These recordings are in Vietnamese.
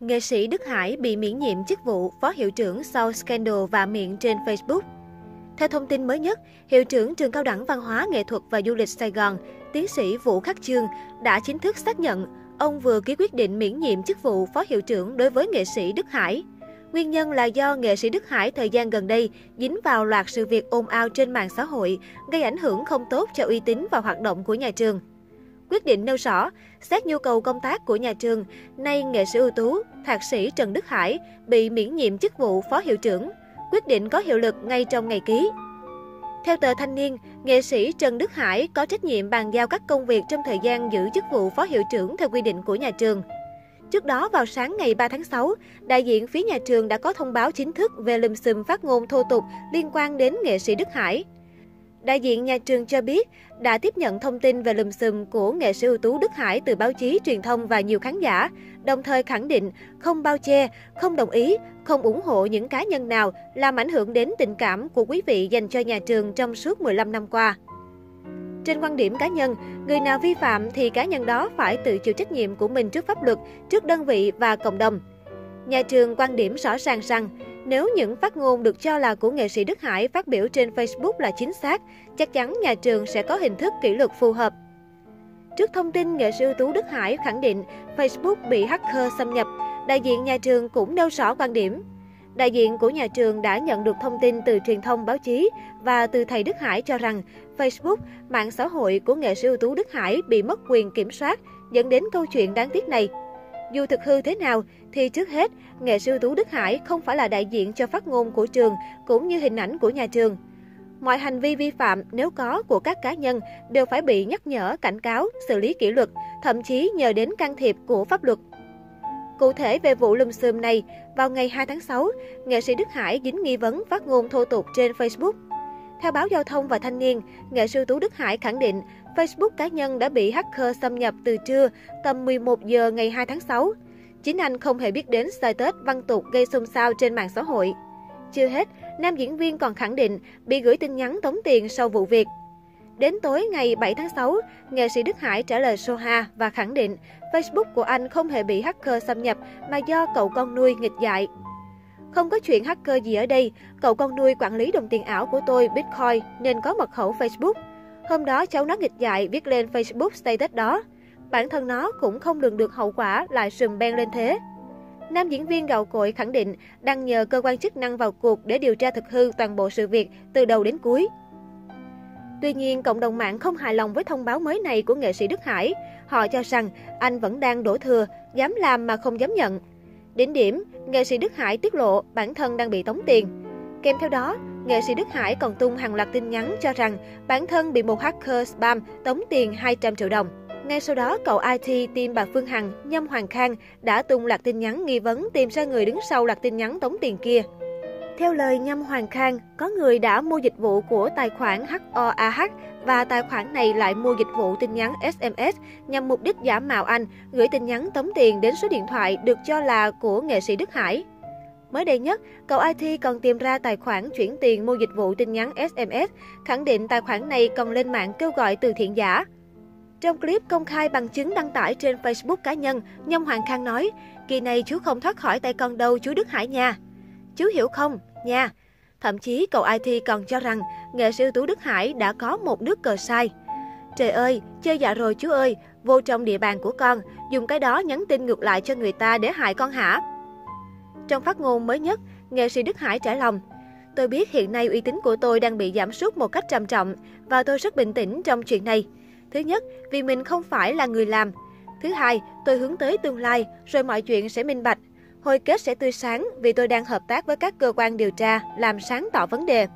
Nghệ sĩ Đức Hải bị miễn nhiệm chức vụ Phó Hiệu trưởng sau scandal vạ miệng trên Facebook. Theo thông tin mới nhất, Hiệu trưởng Trường Cao đẳng Văn hóa, Nghệ thuật và Du lịch Sài Gòn, Tiến sĩ Vũ Khắc Chương đã chính thức xác nhận ông vừa ký quyết định miễn nhiệm chức vụ Phó Hiệu trưởng đối với nghệ sĩ Đức Hải. Nguyên nhân là do nghệ sĩ Đức Hải thời gian gần đây dính vào loạt sự việc ồn ào trên mạng xã hội, gây ảnh hưởng không tốt cho uy tín và hoạt động của nhà trường. Quyết định nêu rõ, xét nhu cầu công tác của nhà trường, nay nghệ sĩ ưu tú, thạc sĩ Trần Đức Hải bị miễn nhiệm chức vụ Phó Hiệu trưởng. Quyết định có hiệu lực ngay trong ngày ký. Theo tờ Thanh niên, nghệ sĩ Trần Đức Hải có trách nhiệm bàn giao các công việc trong thời gian giữ chức vụ Phó Hiệu trưởng theo quy định của nhà trường. Trước đó, vào sáng ngày 3 tháng 6, đại diện phía nhà trường đã có thông báo chính thức về lùm xùm phát ngôn thô tục liên quan đến nghệ sĩ Đức Hải. Đại diện nhà trường cho biết đã tiếp nhận thông tin về lùm xùm của nghệ sĩ ưu tú Đức Hải từ báo chí, truyền thông và nhiều khán giả, đồng thời khẳng định không bao che, không đồng ý, không ủng hộ những cá nhân nào làm ảnh hưởng đến tình cảm của quý vị dành cho nhà trường trong suốt 15 năm qua. Trên quan điểm cá nhân, người nào vi phạm thì cá nhân đó phải tự chịu trách nhiệm của mình trước pháp luật, trước đơn vị và cộng đồng. Nhà trường quan điểm rõ ràng rằng, nếu những phát ngôn được cho là của nghệ sĩ Đức Hải phát biểu trên Facebook là chính xác, chắc chắn nhà trường sẽ có hình thức kỷ luật phù hợp. Trước thông tin nghệ sĩ ưu tú Đức Hải khẳng định Facebook bị hacker xâm nhập, đại diện nhà trường cũng nêu rõ quan điểm. Đại diện của nhà trường đã nhận được thông tin từ truyền thông, báo chí và từ thầy Đức Hải cho rằng Facebook, mạng xã hội của nghệ sĩ ưu tú Đức Hải bị mất quyền kiểm soát, dẫn đến câu chuyện đáng tiếc này. Dù thực hư thế nào, thì trước hết, nghệ sĩ ưu tú Đức Hải không phải là đại diện cho phát ngôn của trường, cũng như hình ảnh của nhà trường. Mọi hành vi vi phạm nếu có của các cá nhân đều phải bị nhắc nhở, cảnh cáo, xử lý kỷ luật, thậm chí nhờ đến can thiệp của pháp luật. Cụ thể về vụ lùm xùm này, vào ngày 2 tháng 6, nghệ sĩ Đức Hải dính nghi vấn phát ngôn thô tục trên Facebook. Theo báo Giao thông và Thanh niên, nghệ sĩ ưu tú Đức Hải khẳng định Facebook cá nhân đã bị hacker xâm nhập từ trưa tầm 11 giờ ngày 2 tháng 6. Chính anh không hề biết đến status văn tục gây xôn xao trên mạng xã hội. Chưa hết, nam diễn viên còn khẳng định bị gửi tin nhắn tống tiền sau vụ việc. Đến tối ngày 7 tháng 6, nghệ sĩ Đức Hải trả lời Soha và khẳng định Facebook của anh không hề bị hacker xâm nhập mà do cậu con nuôi nghịch dại. Không có chuyện hacker gì ở đây, cậu con nuôi quản lý đồng tiền ảo của tôi Bitcoin nên có mật khẩu Facebook. Hôm đó cháu nó nghịch dại viết lên Facebook status đó. Bản thân nó cũng không lường được hậu quả lại sùm beng lên thế. Nam diễn viên gạo cội khẳng định đang nhờ cơ quan chức năng vào cuộc để điều tra thực hư toàn bộ sự việc từ đầu đến cuối. Tuy nhiên, cộng đồng mạng không hài lòng với thông báo mới này của nghệ sĩ Đức Hải. Họ cho rằng anh vẫn đang đổ thừa, dám làm mà không dám nhận. Đến điểm, nghệ sĩ Đức Hải tiết lộ bản thân đang bị tống tiền. Kèm theo đó, nghệ sĩ Đức Hải còn tung hàng loạt tin nhắn cho rằng bản thân bị một hacker spam tống tiền 200 triệu đồng. Ngay sau đó, cậu IT team bà Phương Hằng, Nhâm Hoàng Khang đã tung loạt tin nhắn nghi vấn tìm ra người đứng sau loạt tin nhắn tống tiền kia. Theo lời Nhâm Hoàng Khang, có người đã mua dịch vụ của tài khoản HOAH và tài khoản này lại mua dịch vụ tin nhắn SMS nhằm mục đích giả mạo anh, gửi tin nhắn tống tiền đến số điện thoại được cho là của nghệ sĩ Đức Hải. Mới đây nhất, cậu IT còn tìm ra tài khoản chuyển tiền mua dịch vụ tin nhắn SMS, khẳng định tài khoản này còn lên mạng kêu gọi từ thiện giả. Trong clip công khai bằng chứng đăng tải trên Facebook cá nhân, Nhâm Hoàng Khang nói, kỳ này chú không thoát khỏi tay con đâu chú Đức Hải nha. Chú hiểu không, nha. Thậm chí cậu IT còn cho rằng nghệ sĩ ưu tú Đức Hải đã có một nước cờ sai. Trời ơi, chơi dạ rồi chú ơi, vô trong địa bàn của con, dùng cái đó nhắn tin ngược lại cho người ta để hại con hả? Trong phát ngôn mới nhất, nghệ sĩ Đức Hải trả lòng, tôi biết hiện nay uy tín của tôi đang bị giảm sút một cách trầm trọng và tôi rất bình tĩnh trong chuyện này. Thứ nhất, vì mình không phải là người làm. Thứ hai, tôi hướng tới tương lai, rồi mọi chuyện sẽ minh bạch. Hồi kết sẽ tươi sáng vì tôi đang hợp tác với các cơ quan điều tra làm sáng tỏ vấn đề.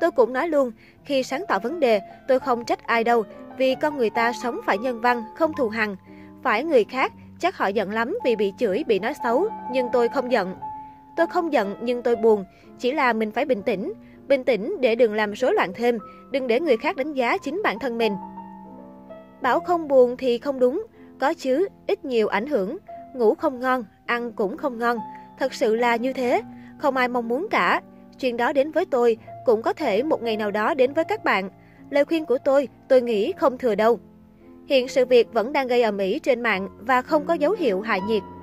Tôi cũng nói luôn, khi sáng tỏ vấn đề, tôi không trách ai đâu vì con người ta sống phải nhân văn, không thù hằn. Phải người khác, chắc họ giận lắm vì bị chửi, bị nói xấu, nhưng tôi không giận. Tôi không giận nhưng tôi buồn, chỉ là mình phải bình tĩnh. Bình tĩnh để đừng làm rối loạn thêm, đừng để người khác đánh giá chính bản thân mình. Bảo không buồn thì không đúng, có chứ, ít nhiều ảnh hưởng, ngủ không ngon, ăn cũng không ngon. Thật sự là như thế, không ai mong muốn cả. Chuyện đó đến với tôi, cũng có thể một ngày nào đó đến với các bạn. Lời khuyên của tôi nghĩ không thừa đâu. Hiện sự việc vẫn đang gây ầm ĩ trên mạng và không có dấu hiệu hạ nhiệt.